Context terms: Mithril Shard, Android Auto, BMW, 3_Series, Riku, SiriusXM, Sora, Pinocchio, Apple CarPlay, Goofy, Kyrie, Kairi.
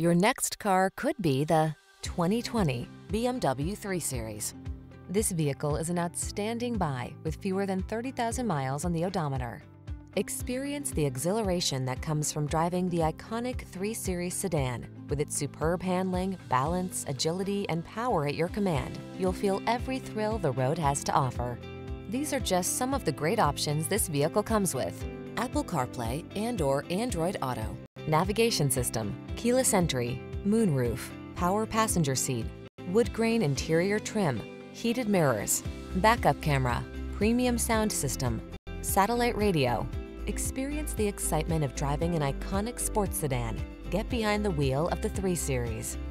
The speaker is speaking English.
Your next car could be the 2020 BMW 3 Series. This vehicle is an outstanding buy with fewer than 30,000 miles on the odometer. Experience the exhilaration that comes from driving the iconic 3 Series sedan. With its superb handling, balance, agility, and power at your command, you'll feel every thrill the road has to offer. These are just some of the great options this vehicle comes with: Apple CarPlay and/or Android Auto, navigation system, keyless entry, moonroof, power passenger seat, wood grain interior trim, heated mirrors, backup camera, premium sound system, satellite radio. Experience the excitement of driving an iconic sports sedan. Get behind the wheel of the 3 Series.